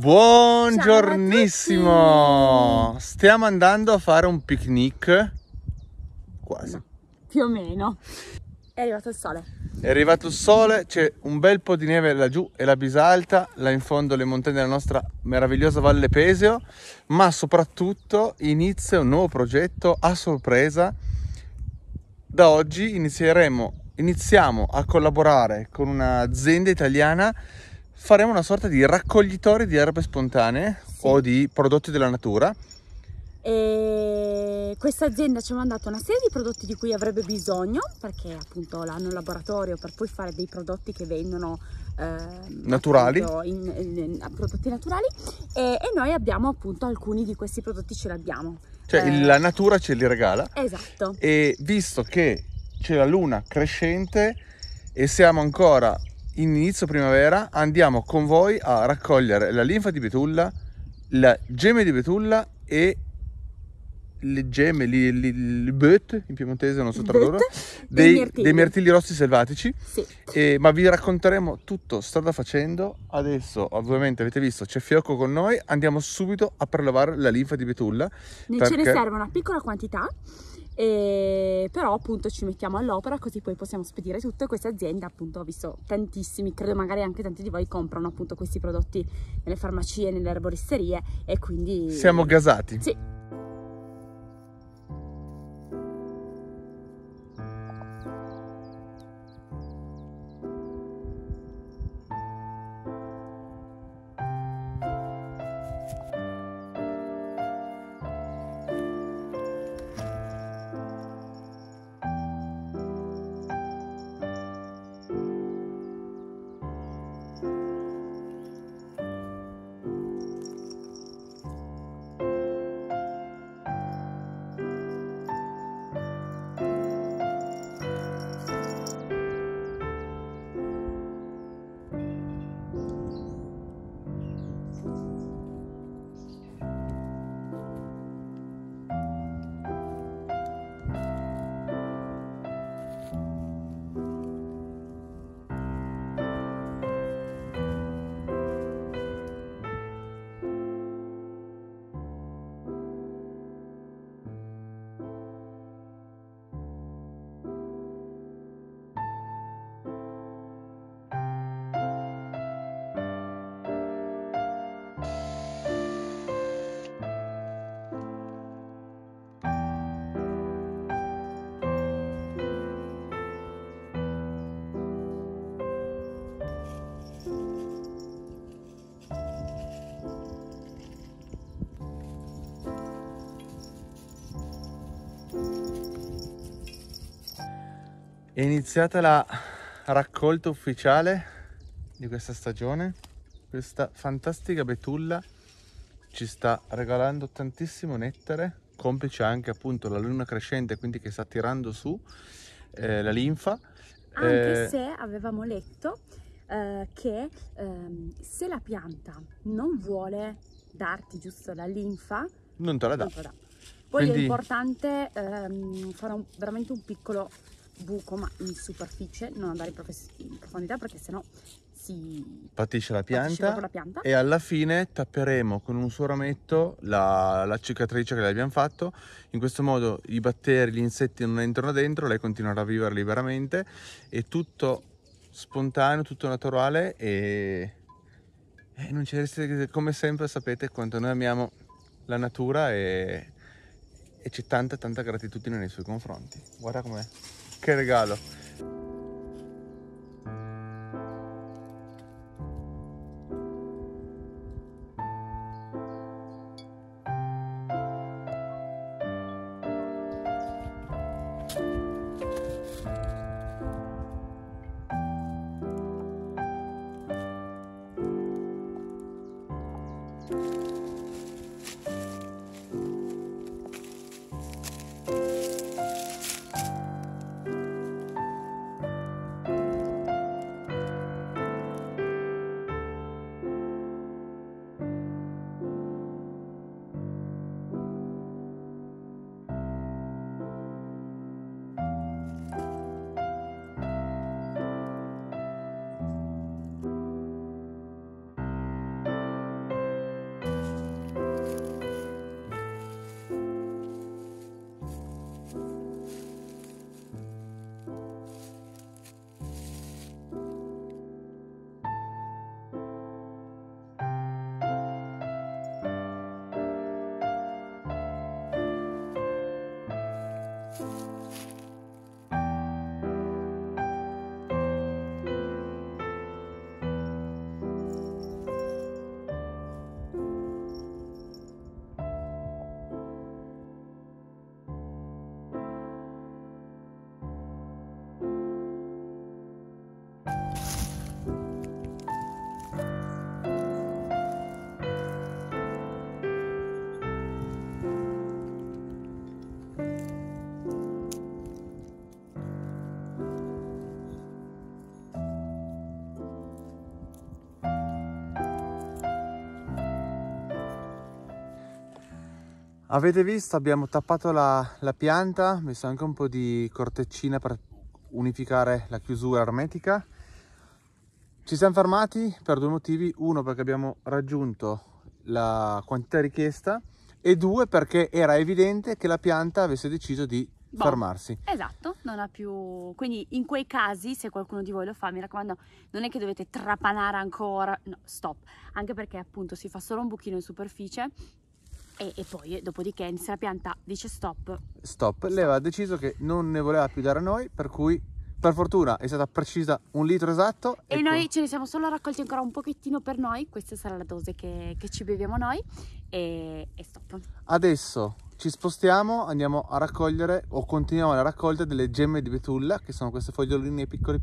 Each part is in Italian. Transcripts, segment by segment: Buongiornissimo! Stiamo andando a fare un picnic. Quasi. Più o meno. È arrivato il sole. È arrivato il sole, c'è un bel po' di neve laggiù e la Bisalta, là in fondo le montagne della nostra meravigliosa Valle Pesio, ma soprattutto inizia un nuovo progetto a sorpresa. Da oggi iniziamo a collaborare con un'azienda italiana. Faremo una sorta di raccoglitori di erbe spontanee, sì, o di prodotti della natura. E questa azienda ci ha mandato una serie di prodotti di cui avrebbe bisogno, perché appunto l'hanno in laboratorio per poi fare dei prodotti che vendono naturali, prodotti naturali, e noi abbiamo appunto alcuni di questi prodotti, ce li abbiamo, cioè la natura ce li regala. Esatto. E visto che c'è la luna crescente e siamo ancora inizio primavera, andiamo con voi a raccogliere la linfa di Betulla, le gemme di Betulla e le gemme, le böt in piemontese, non so tradurre, dei mirtilli rossi selvatici, sì. Ma vi racconteremo tutto strada facendo. Adesso ovviamente avete visto c'è Fiocco con noi, andiamo subito a prelevare la linfa di Betulla. Ce ne serve una piccola quantità. Però appunto ci mettiamo all'opera, così poi possiamo spedire tutto. E questa azienda, appunto, ho visto tantissimi, credo magari anche tanti di voi comprano appunto questi prodotti nelle farmacie, nelle erboristerie, e quindi siamo gasati. Sì. È iniziata la raccolta ufficiale di questa stagione. Questa fantastica betulla ci sta regalando tantissimo nettare, complice anche appunto la luna crescente, quindi che sta tirando su la linfa. Anche se avevamo letto che se la pianta non vuole darti giusto la linfa, non te la dà. Poi quindi è importante fare veramente un piccolo buco, ma in superficie, non andare in profondità, perché sennò si patisce la pianta. E alla fine tapperemo con un suo rametto la cicatrice che le abbiamo fatto. In questo modo i batteri, gli insetti non entrano dentro, lei continuerà a vivere liberamente, è tutto spontaneo, tutto naturale, e non ci resta, come sempre sapete quanto noi amiamo la natura, e c'è tanta gratitudine nei suoi confronti. Guarda com'è, che regalo! Avete visto, abbiamo tappato la pianta, messo anche un po' di corteccina per unificare la chiusura ermetica. Ci siamo fermati per due motivi: uno perché abbiamo raggiunto la quantità richiesta, e due perché era evidente che la pianta avesse deciso di fermarsi. Esatto, non ha più... Quindi in quei casi, se qualcuno di voi lo fa, mi raccomando, non è che dovete trapanare ancora, no, stop, anche perché appunto si fa solo un buchino in superficie e poi dopodiché se la pianta dice stop. Lei aveva deciso che non ne voleva più dare a noi, per cui per fortuna è stata precisa un litro esatto e noi ce ne siamo solo raccolti ancora un pochettino per noi. Questa sarà la dose che ci beviamo noi e stop. Adesso ci spostiamo, andiamo a raccogliere o continuiamo la raccolta delle gemme di betulla, che sono queste foglioline piccole.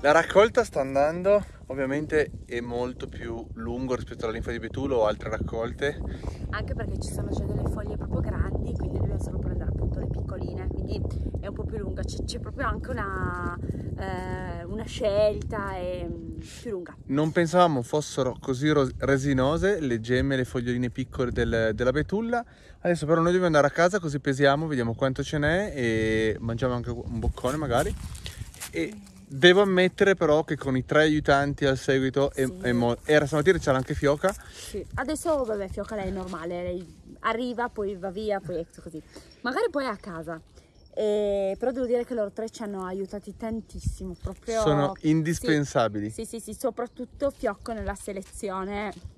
La raccolta sta andando, ovviamente è molto più lungo rispetto alla linfa di betulla o altre raccolte, anche perché ci sono già delle foglie proprio grandi, quindi dobbiamo solo prendere appunto le piccoline, quindi è un po' più lunga, c'è proprio anche una scelta più lunga. Non pensavamo fossero così resinose le gemme, le foglioline piccole della betulla. Adesso però noi dobbiamo andare a casa, così pesiamo, vediamo quanto ce n'è e mangiamo anche un boccone magari. E devo ammettere però che con i tre aiutanti al seguito era stamattina, c'era anche Fiocca. Sì. Adesso vabbè, Fiocca lei è normale, lei arriva, poi va via, poi è così. Magari poi è a casa. Però devo dire che loro tre ci hanno aiutati tantissimo, proprio. Sono indispensabili. Sì, soprattutto Fiocco nella selezione.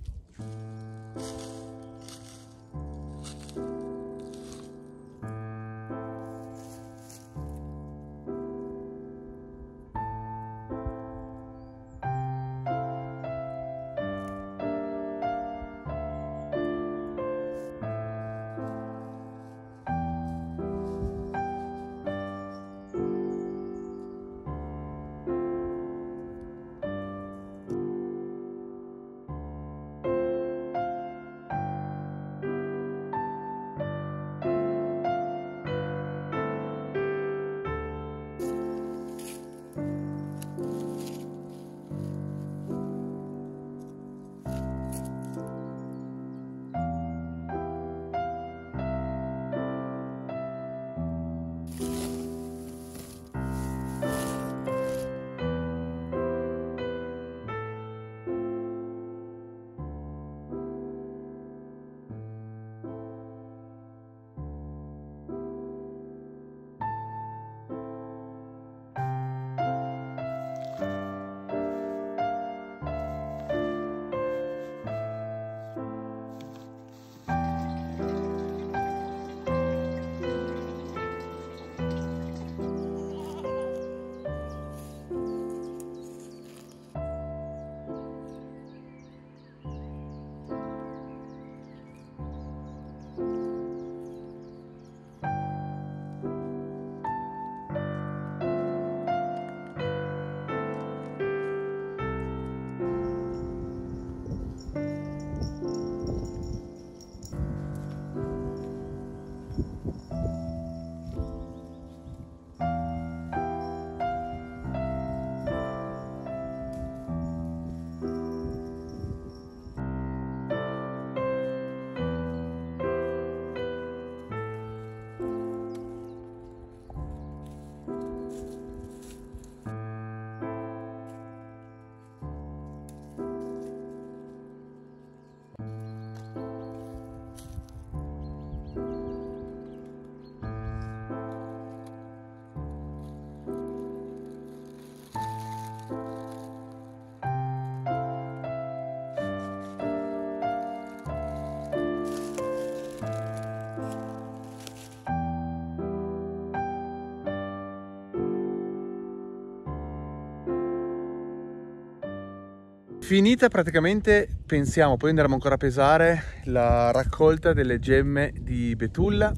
finita praticamente, pensiamo, poi andremo ancora a pesare la raccolta delle gemme di Betulla.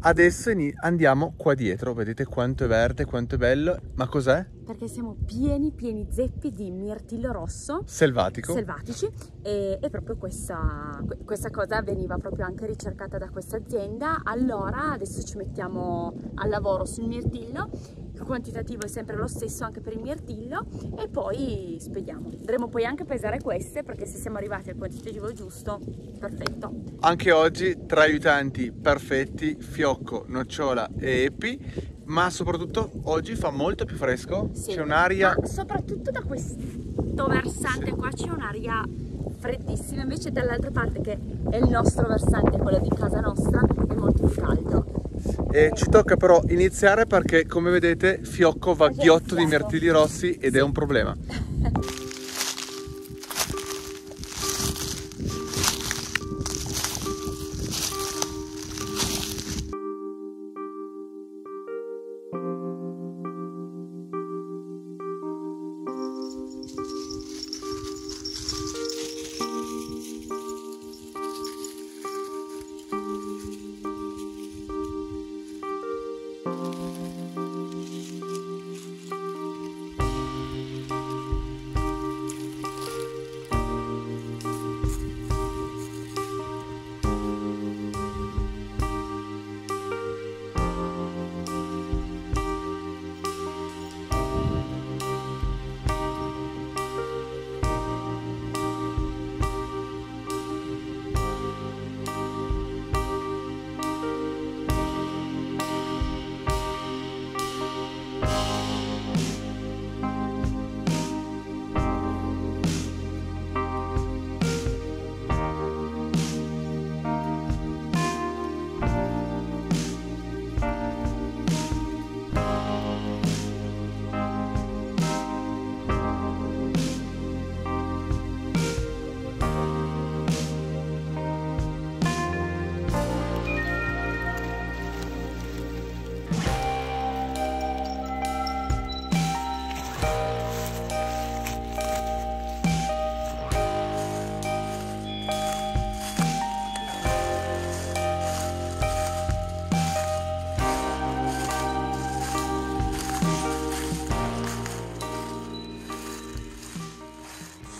Adesso andiamo qua dietro, vedete quanto è verde, quanto è bello, ma cos'è? Perché siamo pieni zeppi di mirtillo rosso selvatici e proprio questa cosa veniva proprio anche ricercata da questa azienda. Allora adesso ci mettiamo al lavoro sul mirtillo, il quantitativo è sempre lo stesso anche per il mirtillo e poi spediamo. Andremo poi anche a pesare queste, perché se siamo arrivati al quantitativo giusto, perfetto. Anche oggi tre aiutanti perfetti, Fiocco, Nocciola e Epi. Ma soprattutto oggi fa molto più fresco, sì, c'è un'aria... Ma soprattutto da questo versante, sì, qua c'è un'aria freddissima, invece dall'altra parte, che è il nostro versante, quello di casa nostra, è molto più caldo. E ci tocca però iniziare, perché come vedete Fiocco va ghiotto di mirtilli rossi ed sì, è un problema.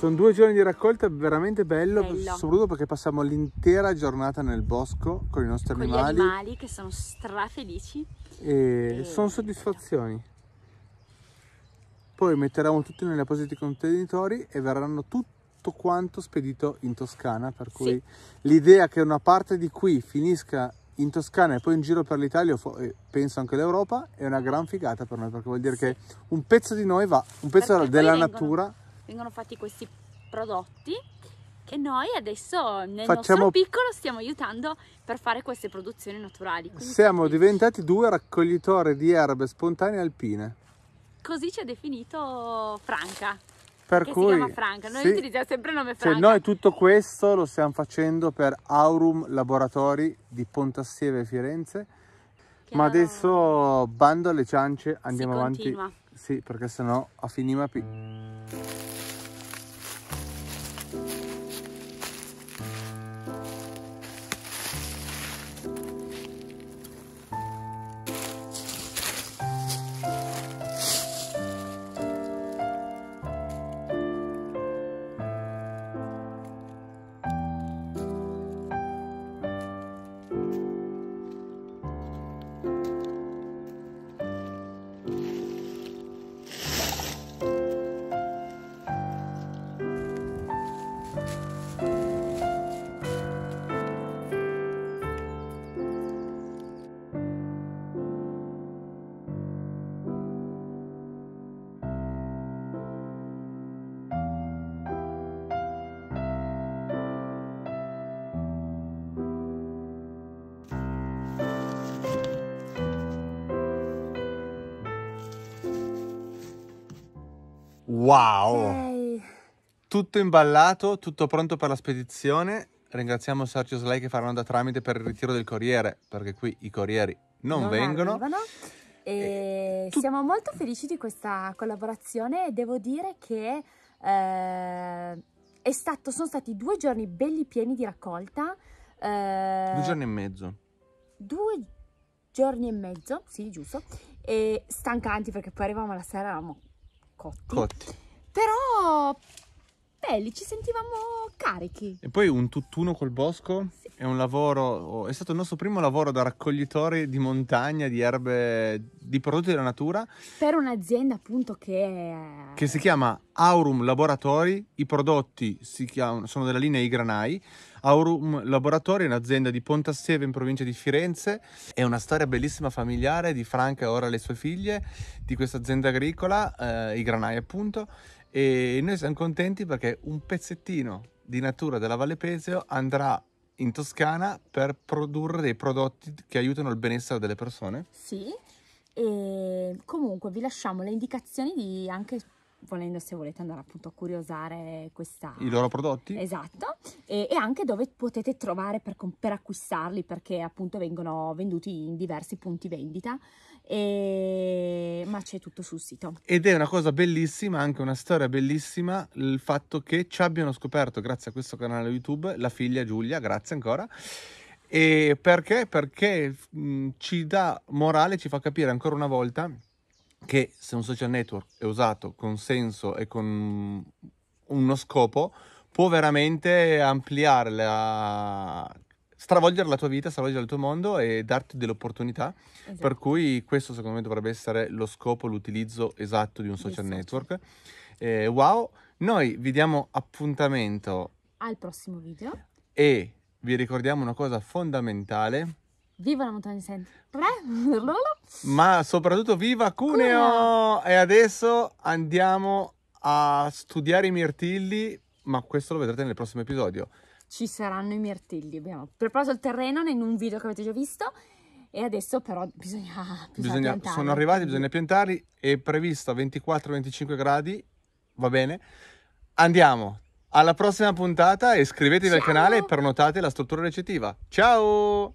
Sono 2 giorni di raccolta, veramente bello, soprattutto perché passiamo l'intera giornata nel bosco con i nostri animali. Con gli animali che sono strafelici. E sono soddisfazioni. Poi metteremo tutto negli appositi contenitori e verranno tutto quanto spedito in Toscana, per cui sì, l'idea che una parte di qui finisca in Toscana e poi in giro per l'Italia, penso anche all'Europa, è una gran figata per noi, perché vuol dire sì, che un pezzo di noi va, un pezzo perché della natura... Vengono fatti questi prodotti che noi adesso nel nostro piccolo stiamo aiutando per fare queste produzioni naturali. Siamo diventati 2 raccoglitori di erbe spontanee alpine. Così ci ha definito Franca. Per cui si chiama Franca, noi utilizziamo sempre il nome Franca. Cioè noi tutto questo lo stiamo facendo per Aurum Laboratori di Pontassieve e Firenze. Ma adesso bando alle ciance, andiamo avanti. Continua. Sì, perché sennò a finima più. Wow! Yay. Tutto imballato, tutto pronto per la spedizione. Ringraziamo Sergio e Slei che faranno da tramite per il ritiro del corriere, perché qui i corrieri non vengono. E siamo molto felici di questa collaborazione e devo dire che Sono stati 2 giorni belli pieni di raccolta. 2 giorni e mezzo. 2 giorni e mezzo, sì, giusto. E stancanti, perché poi arrivavamo alla sera, eravamo cotti. Però belli, ci sentivamo carichi. E poi un tutt'uno col bosco, sì. È un lavoro, è stato il nostro primo lavoro da raccoglitori di montagna, di erbe, di prodotti della natura, per un'azienda appunto che si chiama Aurum Laboratori. I prodotti sono della linea I Granai. Aurum Laboratori è un'azienda di Pontassieve, in provincia di Firenze. È una storia bellissima, familiare, di Franca e ora le sue figlie, di questa azienda agricola, I Granai appunto. E noi siamo contenti perché un pezzettino di natura della Valle Pesio andrà in Toscana per produrre dei prodotti che aiutano il benessere delle persone. Sì, e comunque vi lasciamo le indicazioni, di anche volendo, se volete andare appunto a curiosare i loro prodotti. Esatto, e anche dove potete trovare per acquistarli, perché appunto vengono venduti in diversi punti vendita, ma c'è tutto sul sito. Ed è una cosa bellissima, anche una storia bellissima, il fatto che ci abbiano scoperto, grazie a questo canale YouTube, la figlia Giulia, grazie ancora. E perché? Perché ci dà morale, ci fa capire ancora una volta che se un social network è usato con senso e con uno scopo, può veramente ampliarla, stravolgere la tua vita, stravolgere il tuo mondo e darti delle opportunità. Esatto. Per cui questo secondo me dovrebbe essere lo scopo, l'utilizzo esatto di un social network. Wow, noi vi diamo appuntamento al prossimo video e vi ricordiamo una cosa fondamentale: viva la montagna sempre, ma soprattutto viva Cuneo! E adesso andiamo a studiare i mirtilli, ma questo lo vedrete nel prossimo episodio. Ci saranno i mirtilli, abbiamo preparato il terreno in un video che avete già visto, e adesso però bisogna piantarli. Sono arrivati, bisogna piantarli, è previsto a 24-25 gradi, va bene? Andiamo! Alla prossima puntata e iscrivetevi al canale e pernotate la struttura recettiva. Ciao!